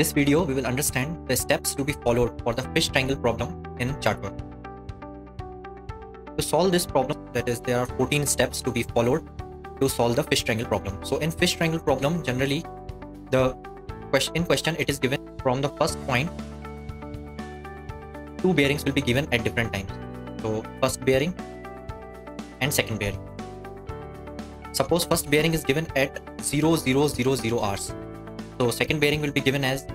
this video, we will understand the steps to be followed for the fish triangle problem in Chartwork. To solve this problem, that is, there are 14 steps to be followed to solve the fish triangle problem. So in fish triangle problem, generally the question it is given from the first point. Two bearings will be given at different times. So first bearing and second bearing. Suppose first bearing is given at 0000 hours. So second bearing will be given at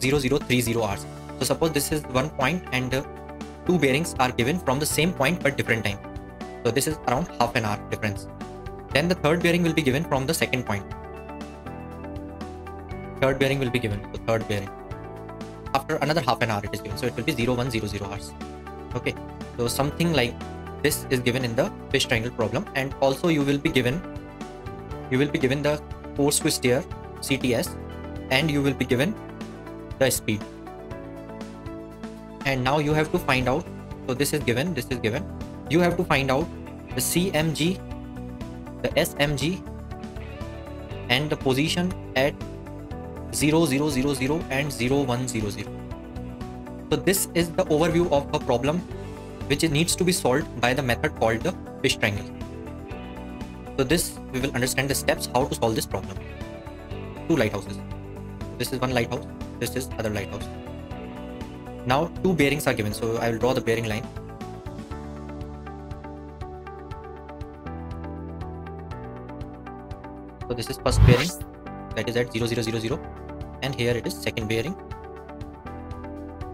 0030 hours. So suppose this is one point and two bearings are given from the same point but different time. So this is around half an hour difference. Then the third bearing will be given from the second point. Third bearing will be given. So third bearing. After another half an hour it is given. So it will be 0100 hours. Okay. So something like this is given in the fish triangle problem, and also you will be given the course to steer CTS, and you will be given the speed. And now you have to find out. So this is given. You have to find out the CMG, the SMG, and the position at 0000 and 0100. So this is the overview of a problem which needs to be solved by the method called the fish triangle. So this we will understand the steps how to solve this problem. Two lighthouses. This is one lighthouse. This is other lighthouse. Now two bearings are given. So I will draw the bearing line. So this is first bearing, that is at 0000, and here it is second bearing,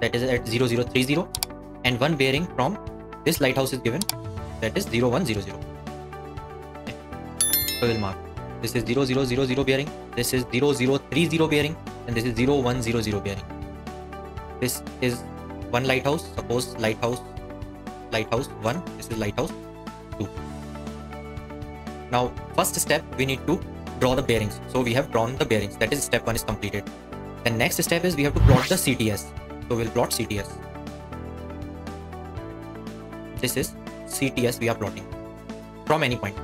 that is at 0030, and one bearing from this lighthouse is given, that is 0100. Okay. So we will mark. This is 0000 bearing, this is 0030 bearing, and this is 0100 bearing. This is one lighthouse. Suppose lighthouse 1, this is lighthouse 2. Now first step, we need to draw the bearings. So we have drawn the bearings, that is step 1 is completed. The next step is we have to plot the CTS. So we will plot CTS. This is CTS we are plotting from any point.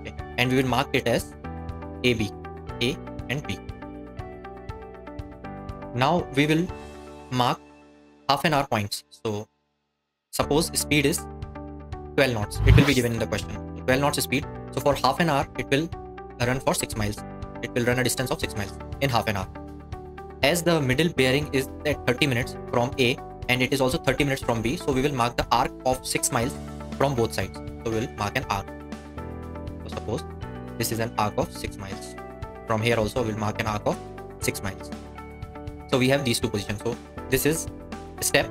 Okay. And we will mark it as AB, A and B. Now we will mark half an hour points. So suppose speed is 12 knots. It will be given in the question. 12 knots speed. So for half an hour, it will run for 6 miles. It will run a distance of 6 miles in half an hour. As the middle bearing is at 30 minutes from A, and it is also 30 minutes from B. So we will mark the arc of 6 miles from both sides. So we will mark an arc. So suppose this is an arc of 6 miles. From here also we will mark an arc of 6 miles. So we have these two positions. So this is step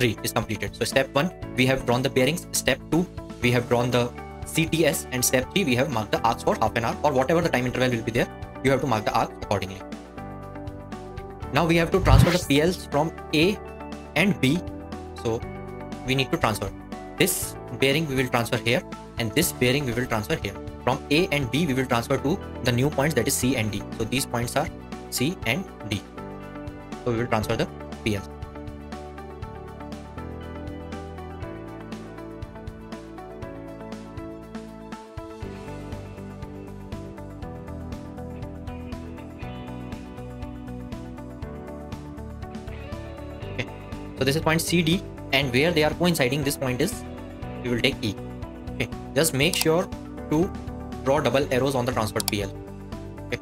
3 is completed. So step 1, we have drawn the bearings. Step 2, we have drawn the CTS, and step 3, we have marked the arcs for half an hour, or whatever the time interval will be there. You have to mark the arc accordingly. Now we have to transfer the PLs from A and B. So we need to transfer. This bearing we will transfer here, and this bearing we will transfer here. From A and B we will transfer to the new points, that is C and D. So these points are C and D. So we will transfer the PL. So this is point C, D, and where they are coinciding, this point is, we will take E. Okay. Just make sure to draw double arrows on the transferred PL. Okay.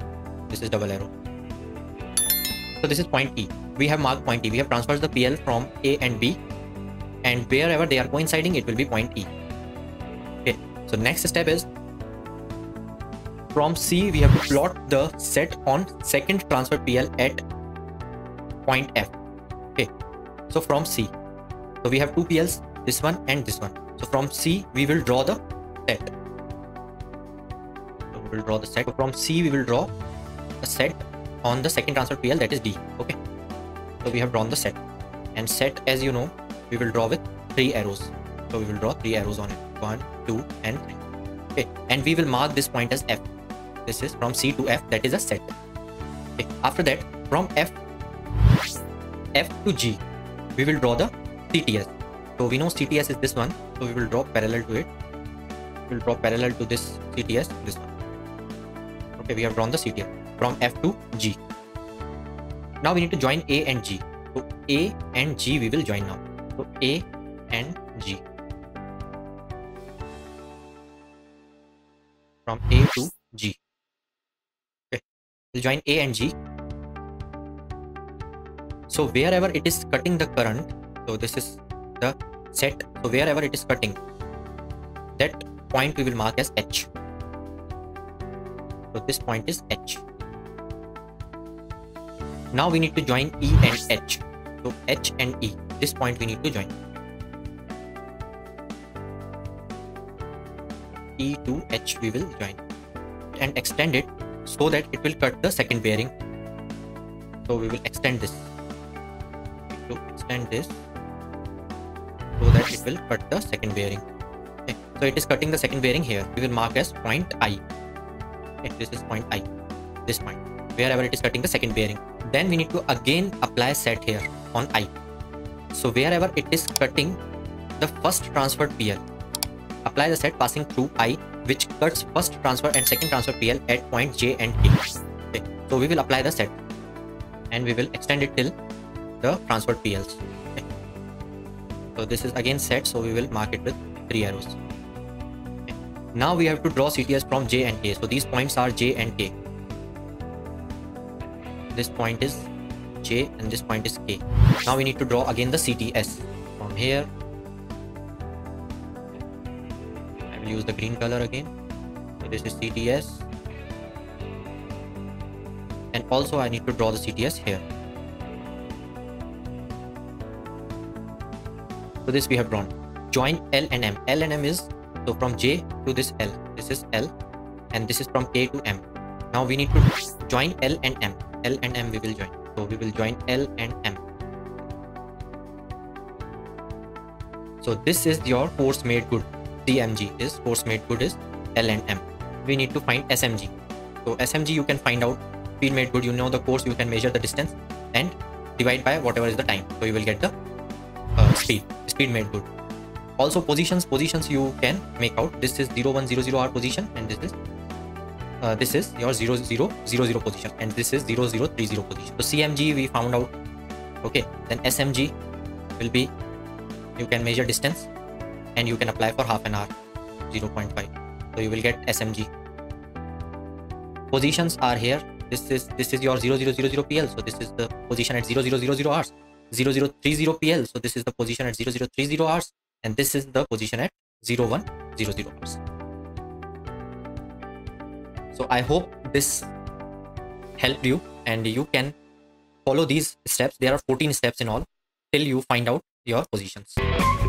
This is double arrow. So this is point E. We have marked point E. We have transferred the PL from A and B, and wherever they are coinciding, it will be point E. Okay. So next step is from C, we have to plot the set on second transferred PL at point F. Okay. So from C, so we have two PLs, this one and this one. So from C, we will draw the set. So we will draw the set. So from C, we will draw a set on the second transfer PL, that is D. Okay. So we have drawn the set. And set, as you know, we will draw with 3 arrows. So we will draw 3 arrows on it. 1, 2, and 3. Okay. And we will mark this point as F. This is from C to F, that is a set. Okay. After that, from F to G, we will draw the CTS. So we know CTS is this one. So we will draw parallel to it. We will draw parallel to this CTS, this one. Okay, we have drawn the CTS from F to G. Now we need to join A and G. So A and G we will join now. So A and G. From A to G. Okay. We'll join A and G. So wherever it is cutting the current, so this is the set. So wherever it is cutting, that point we will mark as H. So this point is H. Now we need to join E and H. So H and E, this point we need to join. E to H we will join and extend it so that it will cut the second bearing. So we will extend this. We need to extend this so that it will cut the second bearing. Okay. So it is cutting the second bearing here. We will mark as point I. Okay. This is point I. This point. Wherever it is cutting the second bearing. Then we need to again apply set here on I. So wherever it is cutting the first transferred PL, apply the set passing through I, which cuts first transfer and second transfer PL at point J and K. Okay. So we will apply the set and we will extend it till the transferred PLs. Okay. So this is again set, so we will mark it with 3 arrows. Okay. Now we have to draw CTS from J and K. So these points are J and K. This point is J and this point is K. Now we need to draw again the CTS from here. I will use the green color again. So this is CTS. And also I need to draw the CTS here. So this we have drawn. Join L and M. L and M is, so from J to this L. This is L and this is from K to M. Now we need to join L and M. L and M we will join. So we will join L and M. So this is your force made good. CMG is force made good is L and M. We need to find SMG. So SMG you can find out. Speed made good, you know the course, you can measure the distance and divide by whatever is the time. So you will get the speed. Speed made good. Also positions. Positions you can make out. This is 0100R position and this is your 0000 position and this is 0030 position. So CMG we found out. Okay, then SMG will be, you can measure distance and you can apply for half an hour, 0.5. So you will get SMG. Positions are here. This is your 0000 PL. So this is the position at 0000 hours. 0030 PL. So this is the position at 0030 hours and this is the position at 0100 hours. So I hope this helped you and you can follow these steps. There are 14 steps in all till you find out your positions.